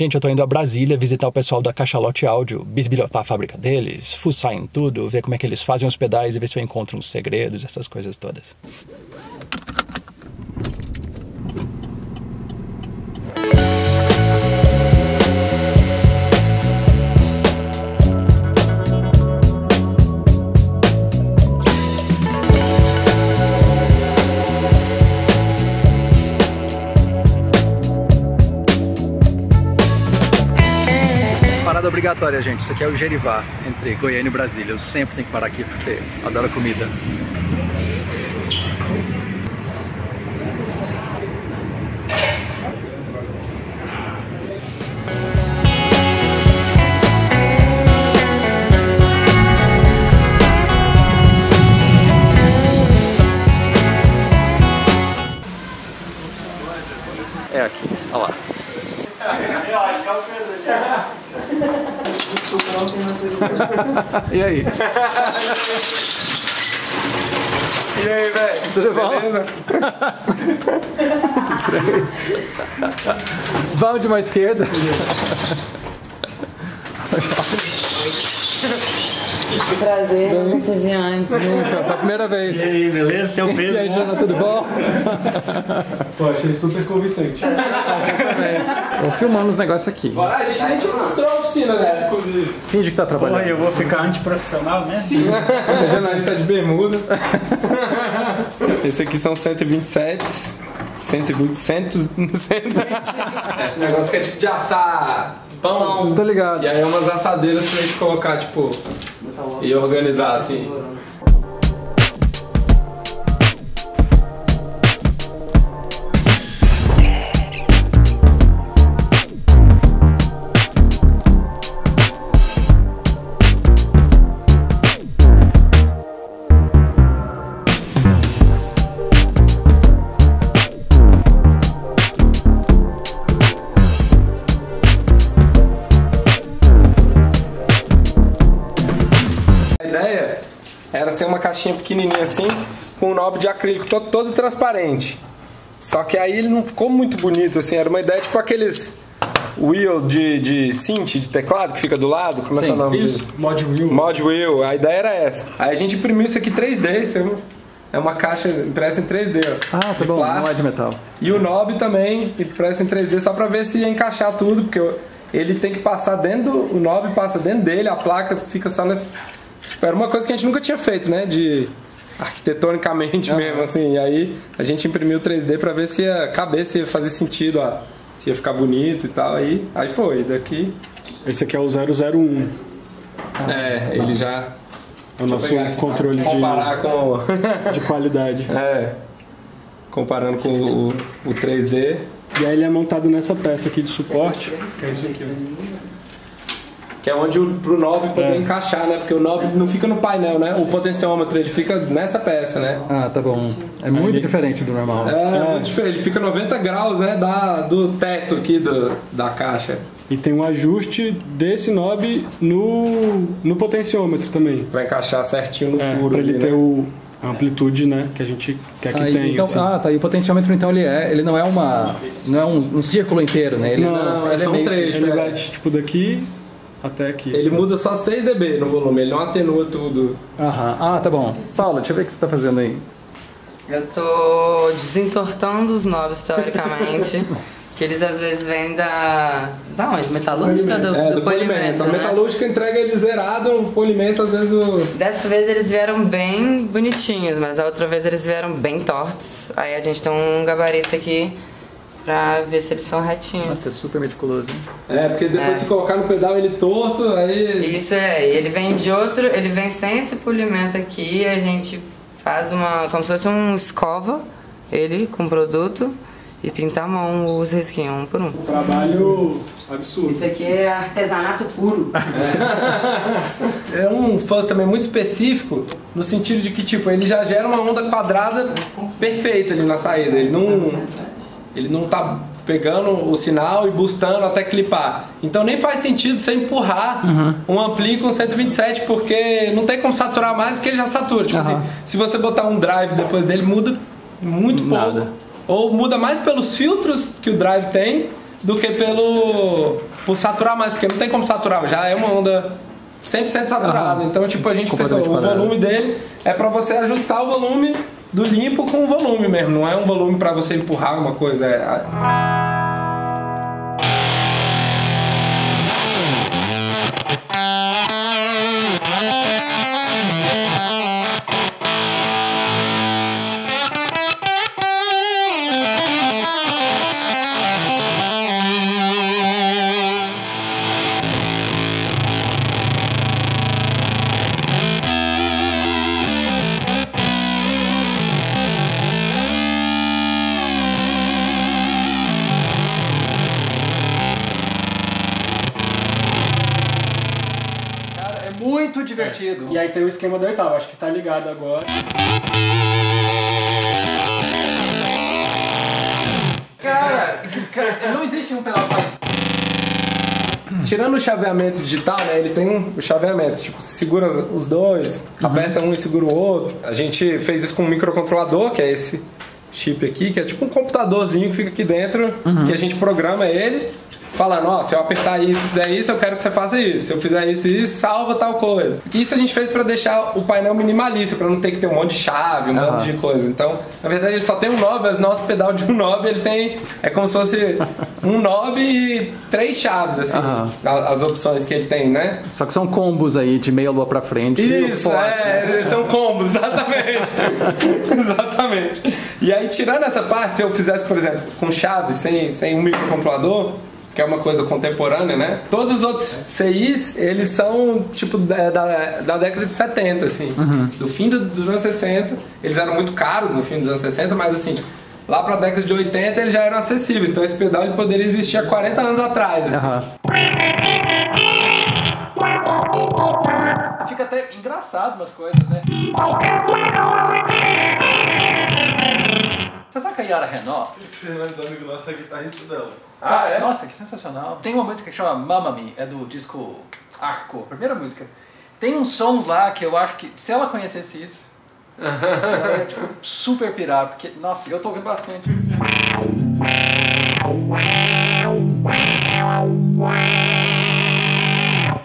Gente, eu tô indo a Brasília visitar o pessoal da Cachalote Áudio, bisbilhotar a fábrica deles, fuçar em tudo, ver como é que eles fazem os pedais e ver se eu encontro uns segredos, essas coisas todas. Obrigatória, gente. Isso aqui é o Jerivá, entre Goiânia e Brasília. Eu sempre tenho que parar aqui porque adoro comida. É aqui, olha lá. Eu acho que é o presente. E aí? E aí, velho? Tudo bom? Beleza? Vamos de uma esquerda? Que prazer, nunca te vi antes. Nunca, foi a primeira vez. E aí, beleza? Seu Pedro? E aí, Jana, tudo bom? Pô, achei super convincente. Vou filmando os negócios aqui. Bora, a gente nem te mostrou a oficina, né? Inclusive. Finge que tá trabalhando. Pô, eu vou ficar antiprofissional, né? A Jana tá de bermuda. Esse aqui são 127s. 120. Esse negócio que é tipo de assar pão. Tô ligado. E aí umas assadeiras pra gente colocar, tipo, e organizar assim. Era ser uma caixinha pequenininha assim, com um nobre de acrílico todo transparente. Só que aí ele não ficou muito bonito assim, era uma ideia tipo aqueles wheel de synth, de teclado que fica do lado, como é que é o nome disso? Mod wheel. Mod wheel, a ideia era essa. Aí a gente imprimiu isso aqui 3D, isso é uma caixa impressa em 3D, ó. Ah, tá bom, plástico. Não é de metal. E o nobre também impresso em 3D só pra ver se ia encaixar tudo, porque ele tem que passar dentro, o nobre passa dentro dele, a placa fica só nesse... Era uma coisa que a gente nunca tinha feito, né? De arquitetonicamente mesmo, assim. E aí a gente imprimiu 3D pra ver se ia caber, se ia fazer sentido, ó, se ia ficar bonito e tal. Aí foi, daqui. Esse aqui é o 001. É, ele já. É o nosso controle de qualidade. É. Comparando com o 3D. E aí ele é montado nessa peça aqui de suporte. Que é isso aqui, ó. Que é onde pro nobre poder encaixar, né? Porque o nobre não fica no painel, né? O potenciômetro, ele fica nessa peça, né? Ah, tá bom. É muito diferente do normal. É muito diferente. Ele fica 90 graus, né? Do teto aqui da caixa. E tem um ajuste desse knob no potenciômetro também. Vai encaixar certinho no furo. Pra ele ter a amplitude, né? Que a gente quer que tenha. Então, assim. Ah, tá. E o potenciômetro, então, ele não é um círculo inteiro, né? Ele não, ele é um trecho. Ele vai, tipo, daqui... Até aqui. Ele muda só 6 dB no volume, ele não atenua tudo. Aham. Ah, tá bom. Paula, deixa eu ver o que você tá fazendo aí. Eu tô desentortando os knobs, teoricamente. Que eles às vezes vêm da onde? Metalúrgica? Do polimento. A metalúrgica entrega ele zerado, o polimento às vezes Dessa vez eles vieram bem bonitinhos, mas da outra vez eles vieram bem tortos. Aí a gente tem um gabarito aqui pra ver se eles estão retinhos. Nossa, é super meticuloso, hein? É, porque depois se colocar no pedal ele torto, aí... Isso é, ele vem de outro, ele vem sem esse polimento aqui, a gente faz como se fosse uma escova, ele com produto, e pinta a mão os risquinhos, um por um. Um trabalho absurdo. Isso aqui é artesanato puro. É um fuzz também muito específico, no sentido de que, tipo, ele já gera uma onda quadrada perfeita ali na saída, ele não... Ele não tá pegando o sinal e boostando até clipar. Então nem faz sentido você empurrar um ampli com 127, porque não tem como saturar mais, porque ele já satura. Tipo assim, se você botar um drive depois dele, muda muito pouco. Ou muda mais pelos filtros que o drive tem do que por saturar mais, porque não tem como saturar, já é uma onda 100% saturada. Então, tipo, a gente pensou, o volume dele é pra você ajustar o volume do limpo com o volume mesmo, não é um volume pra você empurrar uma coisa. Muito divertido. E aí tem o esquema da oitava, acho que tá ligado agora. Cara, não existe um pedal que faz. Tirando o chaveamento digital, né? Ele tem um chaveamento, tipo, segura os dois, aperta um e segura o outro. A gente fez isso com um microcontrolador, que é esse chip aqui, que é tipo um computadorzinho que fica aqui dentro, que a gente programa ele. Falando, ó, se eu apertar isso, fizer isso, eu quero que você faça isso. Se eu fizer isso e isso, salva tal coisa. Isso a gente fez pra deixar o painel minimalista, pra não ter que ter um monte de chave, um monte de coisa. Então, na verdade, ele só tem um knob, mas nosso pedal de um knob, ele tem... É como se fosse um knob e 3 chaves, assim. As opções que ele tem, né? Só que são combos aí, de meia lua pra frente. Isso, né? São combos, exatamente. Exatamente. E aí, tirando essa parte, se eu fizesse, por exemplo, com chave, sem um microcontrolador, que é uma coisa contemporânea, né? Todos os outros CIs, eles são, tipo, da década de 70, assim. Do fim dos anos 60. Eles eram muito caros no fim dos anos 60, mas, assim, lá pra década de 80, eles já eram acessíveis. Então, esse pedal, ele poderia existir há 40 anos atrás, assim. Fica até engraçado umas coisas, né? Você sabe que a Yara Renault? Esse Fernandes, amigo nosso, é guitarrista dela. É? Nossa, que sensacional. Tem uma música que chama Mama Me, é do disco Arco, primeira música. Tem uns sons lá que eu acho que, se ela conhecesse isso, ela ia, tipo, super pirar, porque, nossa, eu tô ouvindo bastante.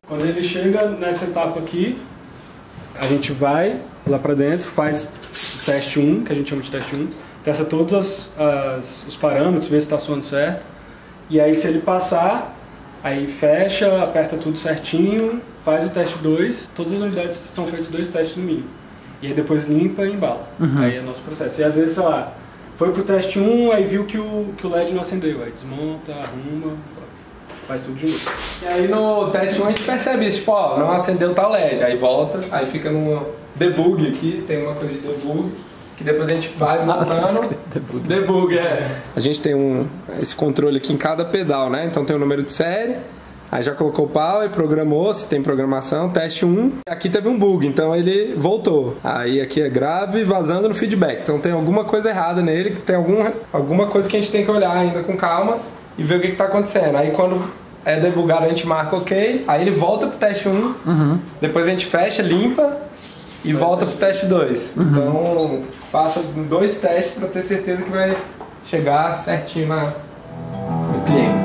Quando ele chega nessa etapa aqui, a gente vai lá pra dentro, faz o teste 1, que a gente chama de teste 1, testa todos os parâmetros, vê se tá soando certo. E aí, se ele passar, aí fecha, aperta tudo certinho, faz o teste 2. Todas as unidades são feitas 2 testes no mínimo. E aí depois limpa e embala. Aí é o nosso processo. E às vezes, sei lá, foi pro teste 1, aí viu que o LED não acendeu. Aí desmonta, arruma, faz tudo de novo. E aí no teste 1 a gente percebe isso, tipo, ó, não acendeu tal LED. Aí volta, aí fica no debug aqui, tem uma coisa de debug. Que depois a gente vai montando. Debug, A gente tem esse controle aqui em cada pedal, né? Então tem o número de série, aí já colocou o power, programou, se tem programação, teste 1. Aqui teve um bug, então ele voltou. Aí aqui é grave, vazando no feedback. Então tem alguma coisa errada nele, que tem alguma coisa que a gente tem que olhar ainda com calma e ver o que tá acontecendo. Aí quando é debugado a gente marca ok, aí ele volta pro teste 1, depois a gente fecha, limpa, e volta pro teste 2. Então, passa 2 testes para ter certeza que vai chegar certinho no cliente.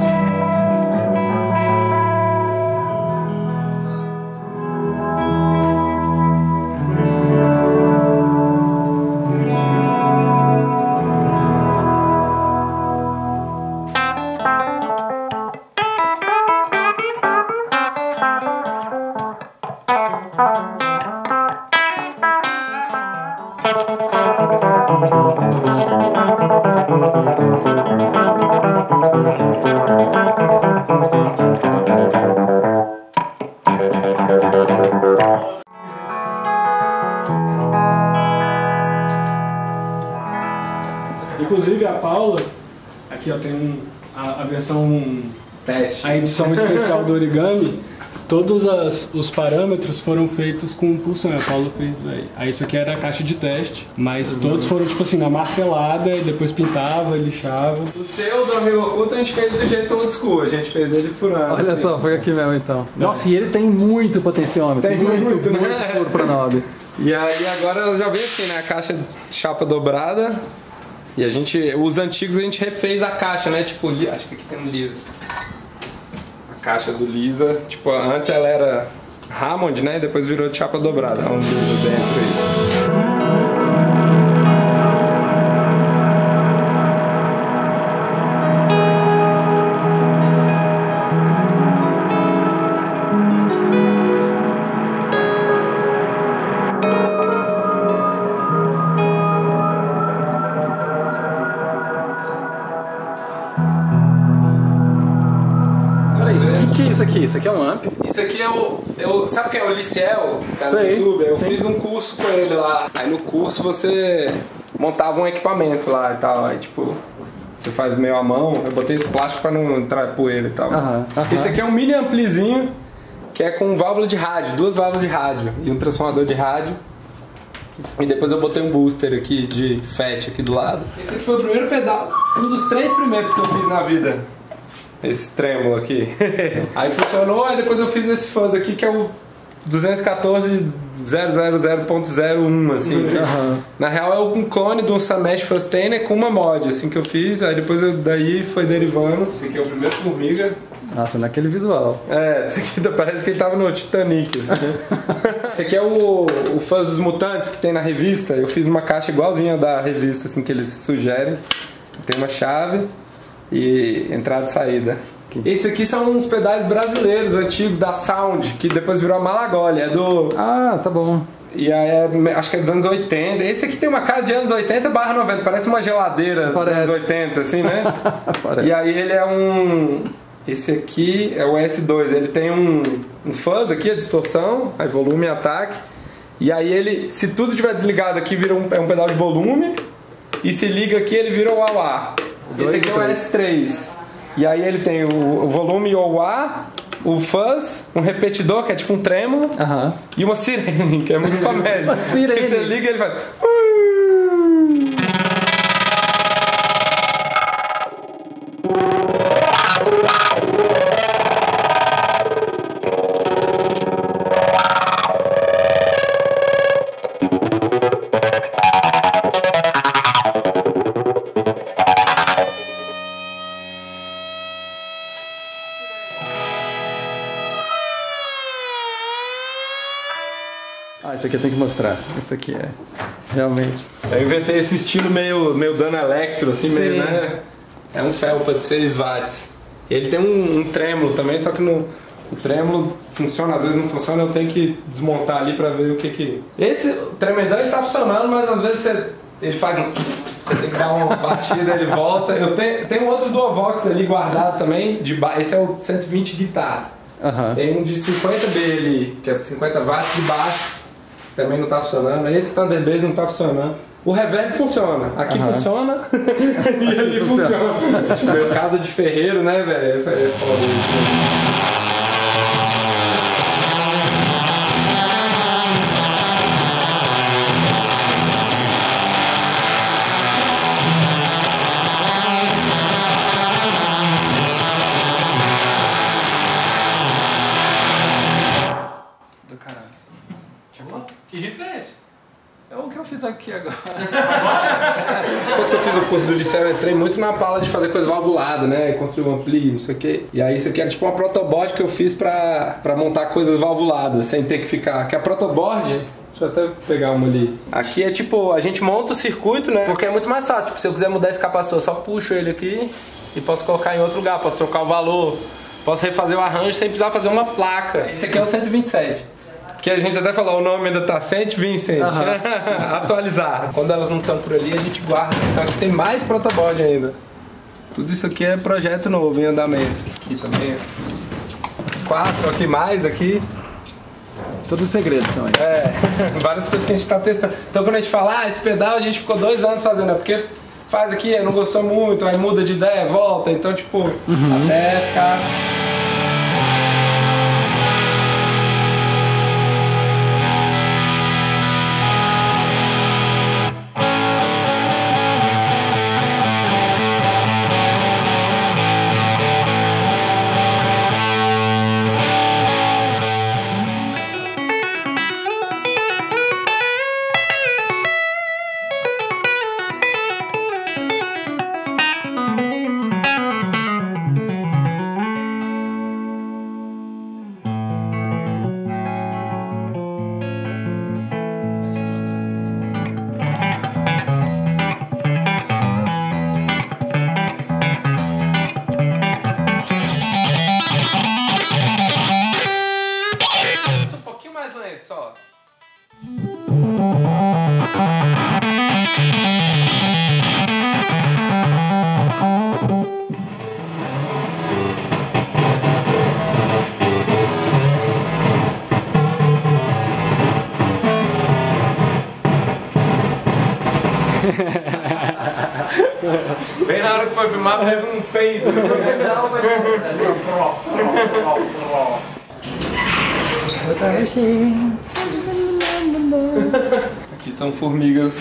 Inclusive a Paula, aqui ó, tem a versão teste, a edição especial do origami. Todos os parâmetros foram feitos com pulsão, a Paula fez, velho. Aí isso aqui era a caixa de teste, mas todos foram, tipo assim, na martelada, e depois pintava, lixava. O seu do Amigo Oculto a gente fez do jeito old school, a gente fez ele furando. Olha assim. Só, foi aqui mesmo então. Nossa, e ele tem muito potenciômetro, tem muito né? Furo pra knob. E aí agora já vem assim, né, a caixa de chapa dobrada. E a gente, os antigos a gente refez a caixa, né? Tipo, acho que aqui tem um Lisa. A caixa do Lisa, tipo, antes ela era Hammond, né? E depois virou chapa dobrada. Hammond Lisa dentro aí. Isso aqui é um amp. Isso aqui é o... sabe o que é o Liceu? Cara, do YouTube? Eu fiz um curso com ele lá. Aí no curso você montava um equipamento lá e tal. Aí tipo, você faz meio à mão. Eu botei esse plástico pra não entrar poeira e tal. Esse aqui é um mini amplizinho que é com válvula de rádio, duas válvulas de rádio e um transformador de rádio. E depois eu botei um booster aqui de FET aqui do lado. Esse aqui foi o primeiro pedal, um dos 3 primeiros que eu fiz na vida. Esse trêmulo aqui. Aí funcionou, aí depois eu fiz esse fuzz aqui que é o 214.000.01, assim. Na real é um clone de um Samesh Fustainer com uma mod, assim, que eu fiz. Aí depois eu, daí foi derivando. Esse aqui é o primeiro formiga. Nossa, naquele visual. É, isso aqui parece que ele tava no Titanic, assim. Esse aqui é o fuzz dos Mutantes que tem na revista. Eu fiz uma caixa igualzinha da revista, assim, que eles sugerem. Tem uma chave e entrada e saída. Esse aqui são uns pedais brasileiros antigos da Sound, que depois virou a Malagoli, é do... Ah, tá bom. E aí é, acho que é dos anos 80. Esse aqui tem uma cara de anos 80/90, parece uma geladeira dos anos 80, assim, né? E aí ele é um... Esse aqui é o S2, ele tem um fuzz aqui, a distorção, aí volume e ataque. E aí ele, se tudo estiver desligado aqui, vira é um pedal de volume. E se liga aqui, ele vira o AUA. Esse aqui é o S3. E aí ele tem o volume OA, o fuzz, um repetidor, que é tipo um trêmulo, e uma sirene, que é muito comédia. Uma sirene. Que você liga e ele faz... Isso aqui eu tenho que mostrar. Isso aqui é realmente... Eu inventei esse estilo meio dano electro, assim, meio, né? É um felpa de 6 watts. Ele tem um trêmulo também, só que o trêmulo funciona, às vezes não funciona, eu tenho que desmontar ali pra ver o que que... Esse tremendão ele tá funcionando, mas às vezes ele faz um... Você tem que dar uma batida, ele volta. Eu tenho outro Duovox ali guardado também, esse é o 120 guitarra. Tem um de 50B ali, que é 50 watts de baixo. Também não tá funcionando, esse Thunderbase não tá funcionando. O reverb funciona, aqui funciona e ali funciona. Tipo, é casa de ferreiro, né, velho? É foda isso, né? Aqui agora. Depois que eu fiz o curso do Diceu, eu entrei muito na pala de fazer coisa valvulada, né? Construir um ampli, não sei o que. E aí isso aqui era tipo uma protoboard que eu fiz pra montar coisas valvuladas, sem ter que ficar... Que a protoboard... Deixa eu até pegar uma ali. Aqui é tipo, a gente monta o circuito, né? Porque é muito mais fácil. Tipo, se eu quiser mudar esse capacitor, eu só puxo ele aqui e posso colocar em outro lugar. Posso trocar o valor, posso refazer o arranjo sem precisar fazer uma placa. Esse aqui é o 127. Que a gente até falou, o nome ainda tá Saint Vincent. Atualizar. Quando elas não estão por ali, a gente guarda. Então aqui tem mais protoboard ainda. Tudo isso aqui é projeto novo em andamento. Aqui também. 4, aqui mais, aqui. Todos os segredos também. É, várias coisas que a gente tá testando. Então quando a gente fala, ah, esse pedal a gente ficou 2 anos fazendo, é porque faz aqui, não gostou muito, aí muda de ideia, volta. Então tipo, até ficar... Bem na hora que foi filmar, fez um peido. Aqui são formigas.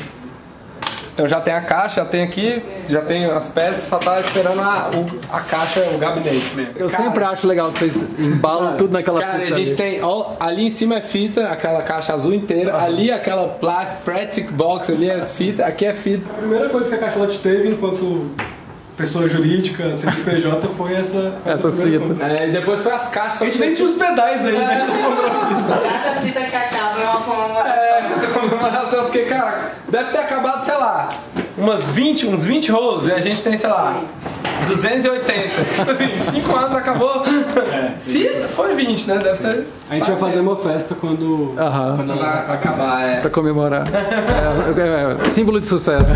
Então já tem a caixa, tem aqui, já tem as peças, só tá esperando a caixa, o gabinete mesmo. Eu sempre acho legal que vocês embalam tudo naquela fita. Cara, a gente tem, ó, ali em cima é fita, aquela caixa azul inteira, ali aquela plastic box, ali é fita, aqui é fita. A primeira coisa que a Cachalote teve enquanto pessoa jurídica, CNPJ, foi essa fita. É, e depois foi as caixas. A gente nem tinha os pedais aí, né? Cada fita que acaba é uma comemoração. Porque, cara, deve ter acabado, sei lá, uns 20 rolos, e a gente tem, sei lá, 280. Tipo assim, 5 anos acabou. É, se foi 20, né? Deve ser. A gente vai fazer uma festa quando ela acabar, pra comemorar. Símbolo de sucesso.